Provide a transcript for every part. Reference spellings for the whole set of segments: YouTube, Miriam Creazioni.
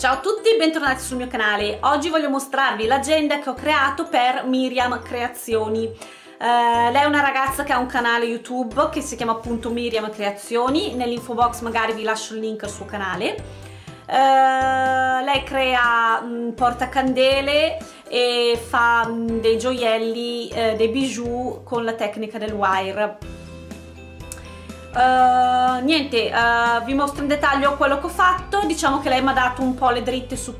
Ciao a tutti e bentornati sul mio canale. Oggi voglio mostrarvi l'agenda che ho creato per Miriam Creazioni. Lei è una ragazza che ha un canale YouTube che si chiama appunto Miriam Creazioni. Nell'info box magari vi lascio il link al suo canale. Lei crea portacandele e fa dei gioielli, dei bijou con la tecnica del wire. Vi mostro in dettaglio quello che ho fatto. Diciamo che lei mi ha dato un po' le dritte su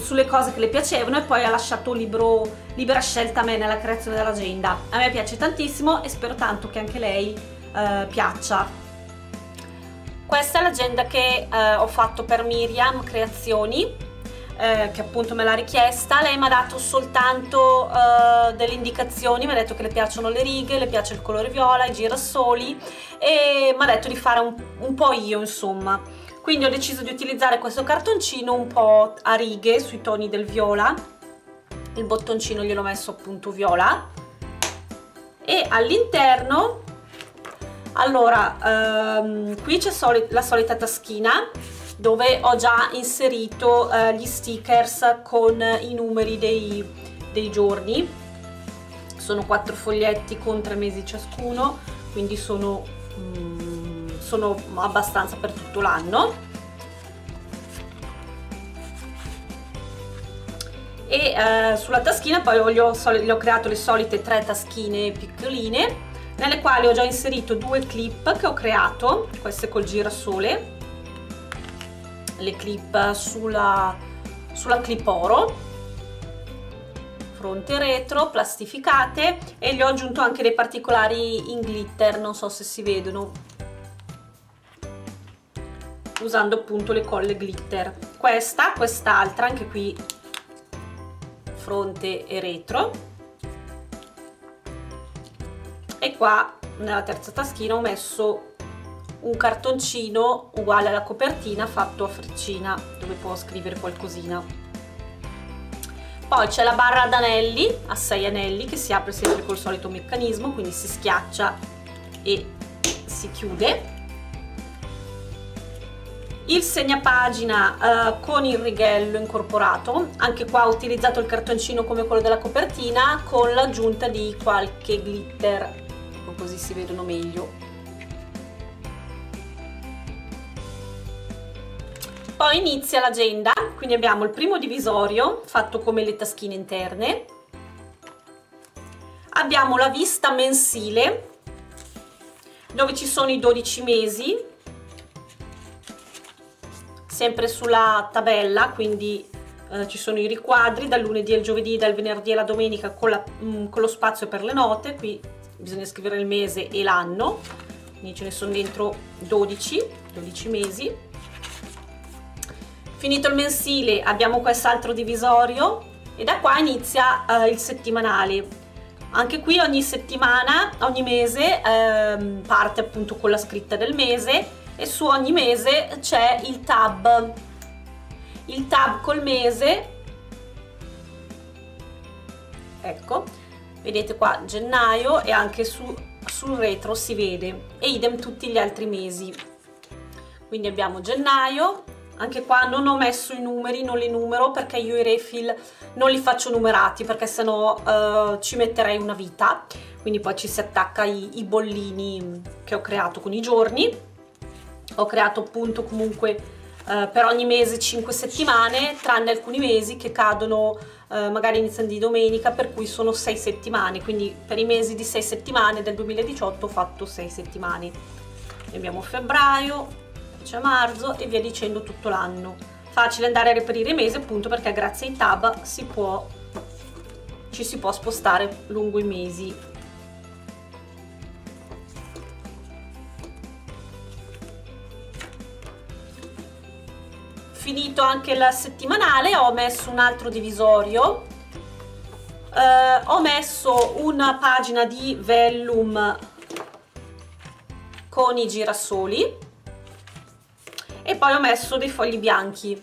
sulle cose che le piacevano e poi ha lasciato libera scelta a me nella creazione dell'agenda. A me piace tantissimo e spero tanto che anche lei piaccia. Questa è l'agenda che ho fatto per Miriam Creazioni, che appunto me l'ha richiesta. Lei mi ha dato soltanto delle indicazioni, mi ha detto che le piacciono le righe, le piace il colore viola, i girasoli, e mi ha detto di fare un po' io, insomma. Quindi ho deciso di utilizzare questo cartoncino un po' a righe sui toni del viola, il bottoncino gliel'ho messo appunto viola, e all'interno qui c'è la solita taschina dove ho già inserito gli stickers con i numeri dei giorni. Sono 4 foglietti con 3 mesi ciascuno, quindi sono abbastanza per tutto l'anno. E sulla taschina poi le ho creato le solite 3 taschine piccoline, nelle quali ho già inserito 2 clip che ho creato, queste col girasole, le clip sulla clip oro fronte e retro plastificate, e gli ho aggiunto anche dei particolari in glitter, non so se si vedono, usando appunto le colle glitter. Quest'altra anche qui fronte e retro, e qua nella terza taschina ho messo un cartoncino uguale alla copertina fatto a freccina dove può scrivere qualcosina. Poi c'è la barra ad anelli, a 6 anelli, che si apre sempre col solito meccanismo, quindi si schiaccia e si chiude. Il segnapagina con il righello incorporato, anche qua ho utilizzato il cartoncino come quello della copertina con l'aggiunta di qualche glitter, così si vedono meglio. Poi inizia l'agenda, quindi abbiamo il primo divisorio fatto come le taschine interne, abbiamo la vista mensile dove ci sono i 12 mesi, sempre sulla tabella, quindi ci sono i riquadri dal lunedì al giovedì, dal venerdì alla domenica con lo spazio per le note. Qui bisogna scrivere il mese e l'anno, quindi ce ne sono dentro 12 mesi. Finito il mensile abbiamo quest'altro divisorio e da qua inizia il settimanale. Anche qui ogni mese parte appunto con la scritta del mese, e su ogni mese c'è il tab col mese, ecco, vedete qua gennaio, e anche sul retro si vede, e idem tutti gli altri mesi. Quindi abbiamo gennaio. Anche qua non ho messo i numeri, non li numero, perché io i refill non li faccio numerati, perché sennò ci metterei una vita. Quindi poi ci si attacca i bollini che ho creato con i giorni. Ho creato appunto comunque per ogni mese 5 settimane, tranne alcuni mesi che cadono magari iniziano di domenica, per cui sono 6 settimane. Quindi per i mesi di 6 settimane del 2018 ho fatto 6 settimane. Abbiamo febbraio, c'è marzo e via dicendo tutto l'anno. Facile andare a reperire i mesi appunto perché grazie ai tab ci si può spostare lungo i mesi. Finito anche la settimanale ho messo un altro divisorio, ho messo una pagina di vellum con i girasoli e poi ho messo dei fogli bianchi.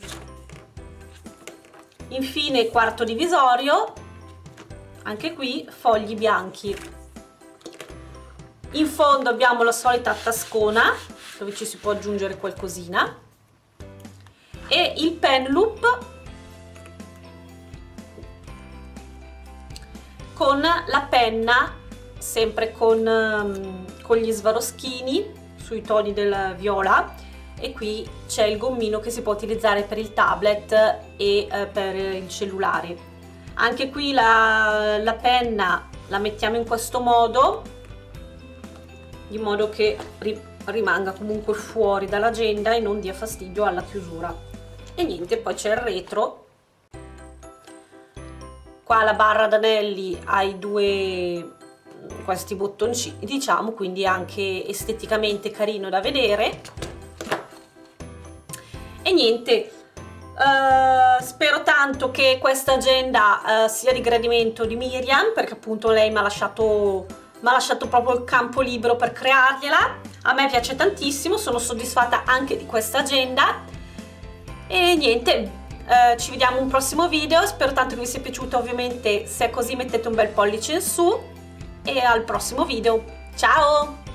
Infine quarto divisorio, anche qui fogli bianchi. In fondo abbiamo la solita tascona dove ci si può aggiungere qualcosina, e il pen loop con la penna, sempre con gli svaroschini sui toni del viola, e qui c'è il gommino che si può utilizzare per il tablet e per il cellulare. Anche qui la penna la mettiamo in questo modo, in modo che rimanga comunque fuori dall'agenda e non dia fastidio alla chiusura. E niente, poi c'è il retro. Qua la barra ad anelli ha questi bottoncini, diciamo, quindi anche esteticamente carino da vedere. E niente, spero tanto che questa agenda sia di gradimento di Miriam, perché appunto lei mi ha lasciato proprio il campo libero per creargliela. A me piace tantissimo, sono soddisfatta anche di questa agenda. E niente, ci vediamo in un prossimo video, spero tanto che vi sia piaciuto. Ovviamente se è così mettete un bel pollice in su e al prossimo video, ciao!